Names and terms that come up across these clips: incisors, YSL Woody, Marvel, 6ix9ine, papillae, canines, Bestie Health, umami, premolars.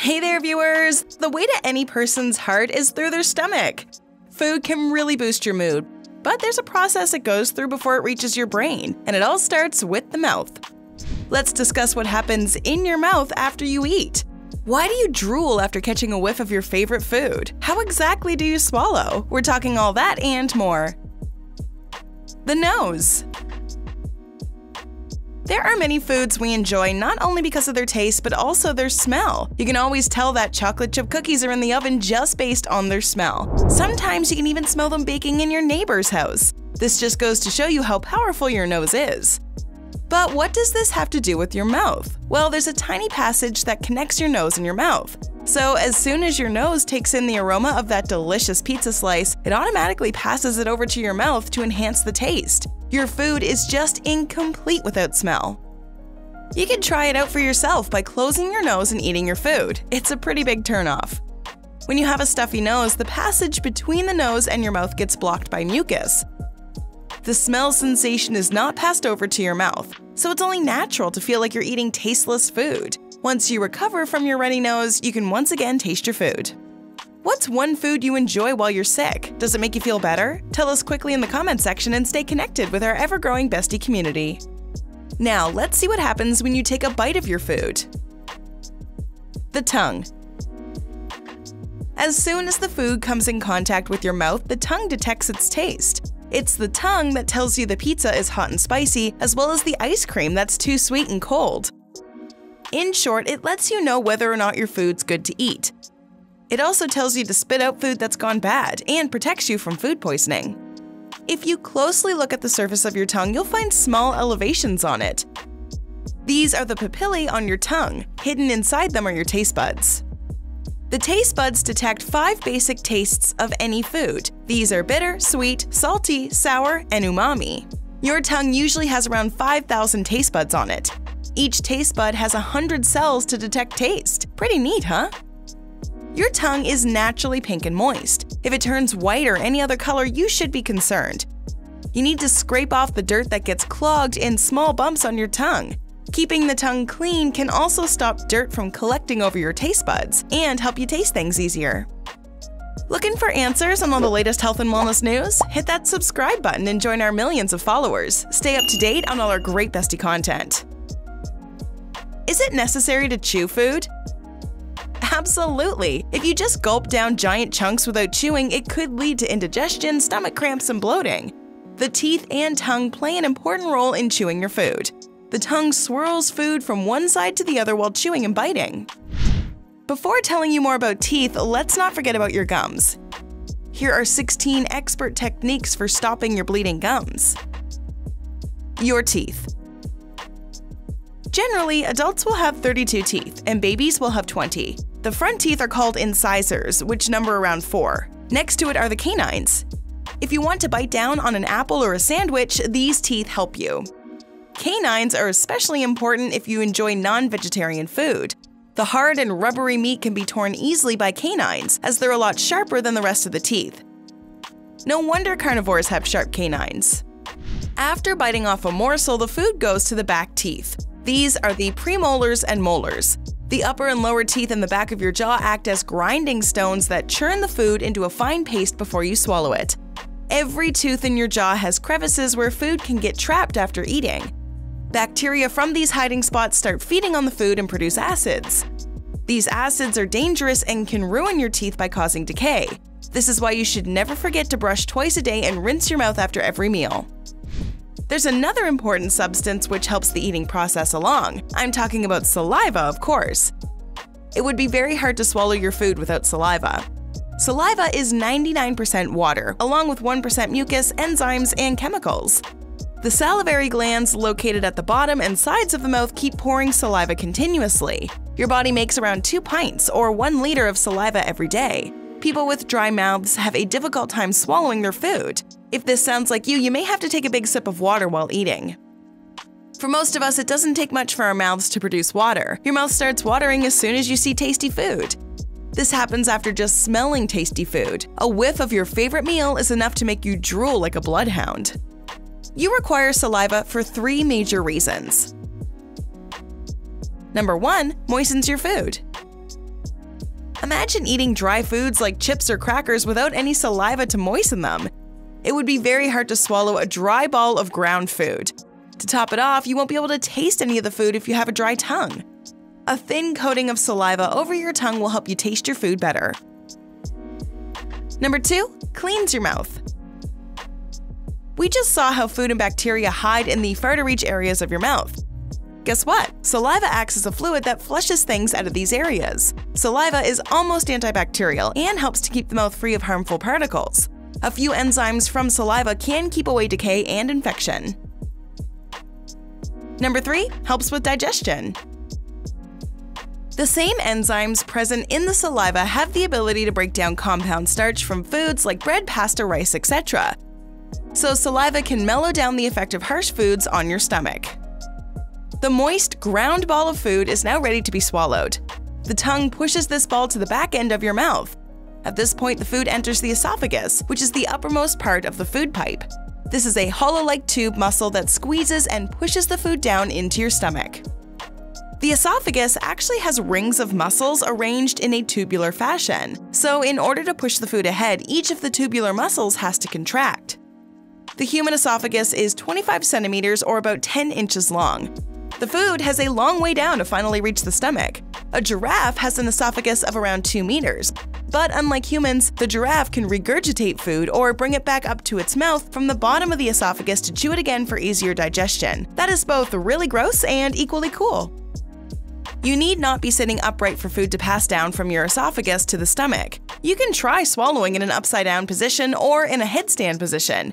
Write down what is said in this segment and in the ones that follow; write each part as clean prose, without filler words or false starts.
Hey there, viewers! The way to any person's heart is through their stomach. Food can really boost your mood, but there's a process it goes through before it reaches your brain, and it all starts with the mouth. Let's discuss what happens in your mouth after you eat. Why do you drool after catching a whiff of your favorite food? How exactly do you swallow? We're talking all that and more. The nose. There are many foods we enjoy not only because of their taste but also their smell. You can always tell that chocolate chip cookies are in the oven just based on their smell. Sometimes you can even smell them baking in your neighbor's house. This just goes to show you how powerful your nose is. But what does this have to do with your mouth? Well, there's a tiny passage that connects your nose and your mouth. So as soon as your nose takes in the aroma of that delicious pizza slice, it automatically passes it over to your mouth to enhance the taste. Your food is just incomplete without smell. You can try it out for yourself by closing your nose and eating your food. It's a pretty big turnoff. When you have a stuffy nose, the passage between the nose and your mouth gets blocked by mucus. The smell sensation is not passed over to your mouth, so it's only natural to feel like you're eating tasteless food. Once you recover from your runny nose, you can once again taste your food. What's one food you enjoy while you're sick? Does it make you feel better? Tell us quickly in the comment section and stay connected with our ever-growing Bestie community. Now, let's see what happens when you take a bite of your food. The tongue. As soon as the food comes in contact with your mouth, the tongue detects its taste. It's the tongue that tells you the pizza is hot and spicy, as well as the ice cream that's too sweet and cold. In short, it lets you know whether or not your food's good to eat. It also tells you to spit out food that's gone bad and protects you from food poisoning. If you closely look at the surface of your tongue, you'll find small elevations on it. These are the papillae on your tongue. Hidden inside them are your taste buds. The taste buds detect 5 basic tastes of any food. These are bitter, sweet, salty, sour, and umami. Your tongue usually has around 5,000 taste buds on it. Each taste bud has 100 cells to detect taste. Pretty neat, huh? Your tongue is naturally pink and moist. If it turns white or any other color, you should be concerned. You need to scrape off the dirt that gets clogged in small bumps on your tongue. Keeping the tongue clean can also stop dirt from collecting over your taste buds and help you taste things easier. Looking for answers on all the latest health and wellness news? Hit that subscribe button and join our millions of followers. Stay up to date on all our great Bestie content. Is it necessary to chew food? Absolutely! If you just gulp down giant chunks without chewing, it could lead to indigestion, stomach cramps, and bloating. The teeth and tongue play an important role in chewing your food. The tongue swirls food from one side to the other while chewing and biting. Before telling you more about teeth, let's not forget about your gums. Here are 16 expert techniques for stopping your bleeding gums. Your teeth. Generally, adults will have 32 teeth, and babies will have 20. The front teeth are called incisors, which number around 4. Next to it are the canines. If you want to bite down on an apple or a sandwich, these teeth help you. Canines are especially important if you enjoy non-vegetarian food. The hard and rubbery meat can be torn easily by canines, as they're a lot sharper than the rest of the teeth. No wonder carnivores have sharp canines. After biting off a morsel, the food goes to the back teeth. These are the premolars and molars. The upper and lower teeth in the back of your jaw act as grinding stones that churn the food into a fine paste before you swallow it. Every tooth in your jaw has crevices where food can get trapped after eating. Bacteria from these hiding spots start feeding on the food and produce acids. These acids are dangerous and can ruin your teeth by causing decay. This is why you should never forget to brush twice a day and rinse your mouth after every meal. There's another important substance which helps the eating process along. I'm talking about saliva, of course. It would be very hard to swallow your food without saliva. Saliva is 99% water, along with 1% mucus, enzymes, and chemicals. The salivary glands located at the bottom and sides of the mouth keep pouring saliva continuously. Your body makes around 2 pints or 1 liter of saliva every day. People with dry mouths have a difficult time swallowing their food. If this sounds like you, you may have to take a big sip of water while eating. For most of us, it doesn't take much for our mouths to produce water. Your mouth starts watering as soon as you see tasty food. This happens after just smelling tasty food. A whiff of your favorite meal is enough to make you drool like a bloodhound. You require saliva for 3 major reasons. Number 1, moistens your food. Imagine eating dry foods like chips or crackers without any saliva to moisten them. It would be very hard to swallow a dry ball of ground food. To top it off, you won't be able to taste any of the food if you have a dry tongue. A thin coating of saliva over your tongue will help you taste your food better. Number 2, cleans your mouth. We just saw how food and bacteria hide in the far-to-reach areas of your mouth. Guess what? Saliva acts as a fluid that flushes things out of these areas. Saliva is almost antibacterial and helps to keep the mouth free of harmful particles. A few enzymes from saliva can keep away decay and infection. Number 3, helps with digestion. The same enzymes present in the saliva have the ability to break down compound starch from foods like bread, pasta, rice, etc. So saliva can mellow down the effect of harsh foods on your stomach. The moist, ground ball of food is now ready to be swallowed. The tongue pushes this ball to the back end of your mouth. At this point, the food enters the esophagus, which is the uppermost part of the food pipe. This is a hollow-like tube muscle that squeezes and pushes the food down into your stomach. The esophagus actually has rings of muscles arranged in a tubular fashion, so in order to push the food ahead, each of the tubular muscles has to contract. The human esophagus is 25 centimeters or about 10 inches long. The food has a long way down to finally reach the stomach. A giraffe has an esophagus of around 2 meters. But unlike humans, the giraffe can regurgitate food or bring it back up to its mouth from the bottom of the esophagus to chew it again for easier digestion. That is both really gross and equally cool. You need not be sitting upright for food to pass down from your esophagus to the stomach. You can try swallowing in an upside-down position or in a headstand position.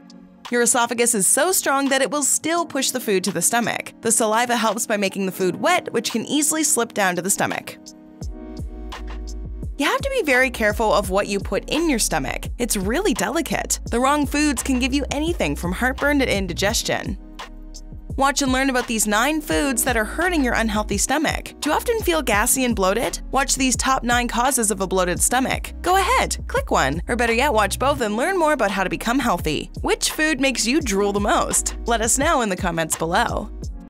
Your esophagus is so strong that it will still push the food to the stomach. The saliva helps by making the food wet, which can easily slip down to the stomach. You have to be very careful of what you put in your stomach. It's really delicate. The wrong foods can give you anything from heartburn to indigestion. Watch and learn about these 9 foods that are hurting your unhealthy stomach. Do you often feel gassy and bloated? Watch these top 9 causes of a bloated stomach. Go ahead, click one, or better yet, watch both and learn more about how to become healthy. Which food makes you drool the most? Let us know in the comments below.